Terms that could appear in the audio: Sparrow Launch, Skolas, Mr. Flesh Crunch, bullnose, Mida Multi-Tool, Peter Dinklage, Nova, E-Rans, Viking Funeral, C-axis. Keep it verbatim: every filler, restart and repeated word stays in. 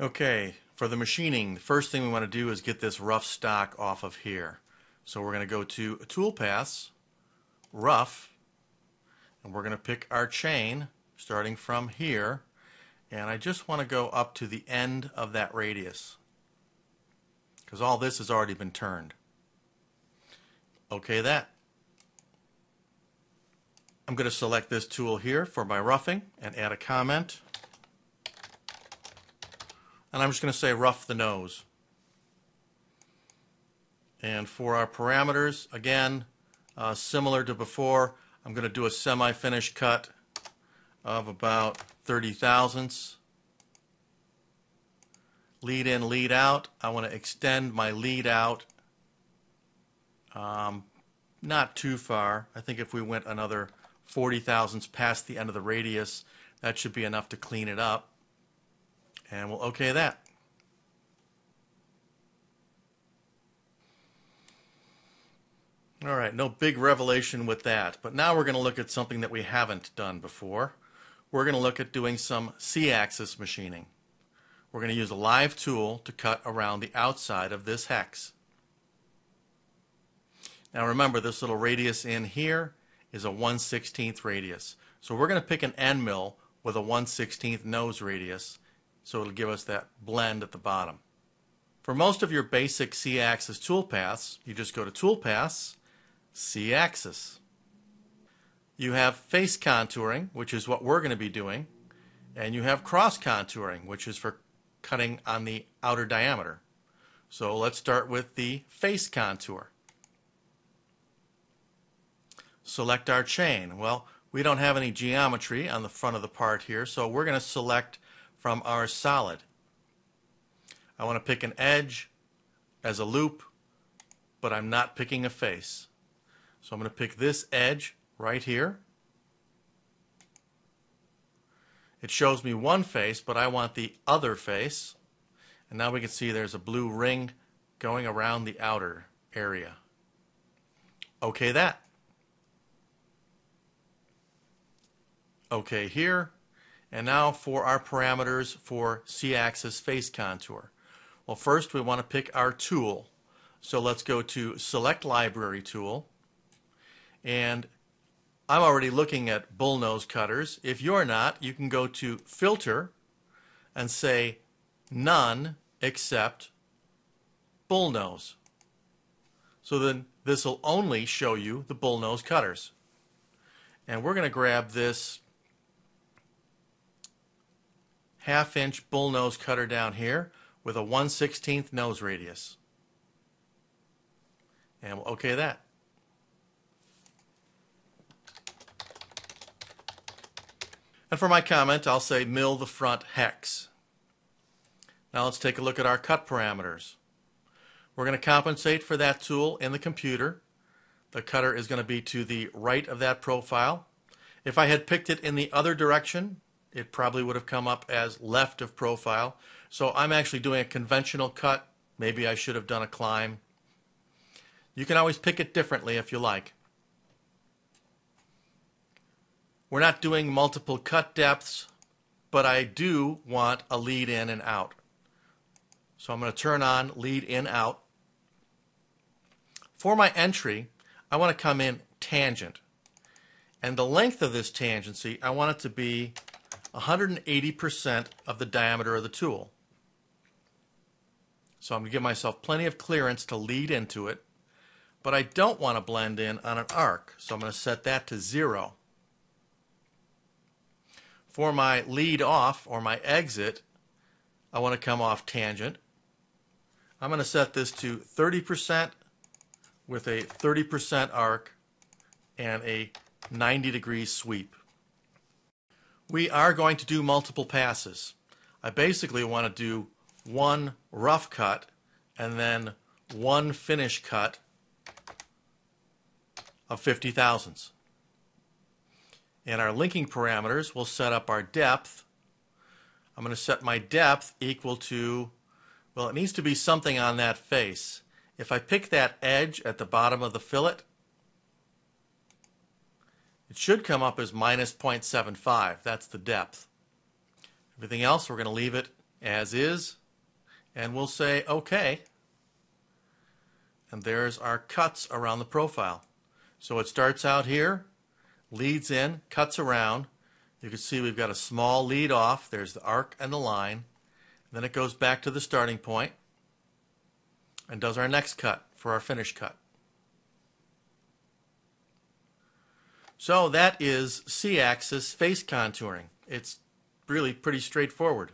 Okay, for the machining, the first thing we want to do is get this rough stock off of here. So we're going to go to Toolpaths, Rough, and we're going to pick our chain starting from here, and I just want to go up to the end of that radius because all this has already been turned. Okay, that. I'm going to select this tool here for my roughing and add a comment, and I'm just going to say rough the nose. And for our parameters, again, uh, similar to before, I'm going to do a semi-finish cut of about thirty thousandths. Lead in, lead out. I want to extend my lead out um, not too far. I think if we went another forty thousandths past the end of the radius, that should be enough to clean it up. And we'll okay that. All right, no big revelation with that, but now we're going to look at something that we haven't done before. We're going to look at doing some C-axis machining. We're going to use a live tool to cut around the outside of this hex. Now remember, this little radius in here is a one sixteenth radius. So we're going to pick an end mill with a one sixteenth nose radius, so it'll give us that blend at the bottom. For most of your basic C-axis toolpaths, you just go to Toolpaths, C-axis. You have face contouring, which is what we're going to be doing, and you have cross contouring, which is for cutting on the outer diameter. So let's start with the face contour. Select our chain. Well, we don't have any geometry on the front of the part here, so we're going to select from our solid. I want to pick an edge as a loop, but I'm not picking a face. So I'm going to pick this edge right here. It shows me one face, but I want the other face. And now we can see there's a blue ring going around the outer area. Okay that. Okay here. And now for our parameters for C-axis face contour. Well, first we want to pick our tool. So let's go to Select Library Tool. And I'm already looking at bullnose cutters. If you're not, you can go to Filter and say None Except Bullnose. So then this will only show you the bullnose cutters. And we're going to grab this half inch bullnose cutter down here with a one sixteenth nose radius. And we'll okay that. And for my comment, I'll say mill the front hex. Now let's take a look at our cut parameters. We're going to compensate for that tool in the computer. The cutter is going to be to the right of that profile. If I had picked it in the other direction, it probably would have come up as left of profile. So I'm actually doing a conventional cut. Maybe I should have done a climb. You can always pick it differently if you like. We're not doing multiple cut depths, but I do want a lead in and out. So I'm going to turn on lead in out. For my entry, I want to come in tangent. And the length of this tangency, I want it to be one hundred eighty percent of the diameter of the tool. So I'm going to give myself plenty of clearance to lead into it, but I don't want to blend in on an arc, so I'm going to set that to zero. For my lead off, or my exit, I want to come off tangent. I'm going to set this to thirty percent with a thirty percent arc and a ninety degree sweep. We are going to do multiple passes. I basically want to do one rough cut and then one finish cut of fifty thousandths. And our linking parameters will set up our depth. I'm going to set my depth equal to, well, it needs to be something on that face. If I pick that edge at the bottom of the fillet, it should come up as minus zero point seven five. That's the depth. Everything else, we're going to leave it as is, and we'll say OK. And there's our cuts around the profile. So it starts out here, leads in, cuts around. You can see we've got a small lead off. There's the arc and the line. Then it goes back to the starting point and does our next cut for our finish cut. So that is C-axis face contouring. It's really pretty straightforward.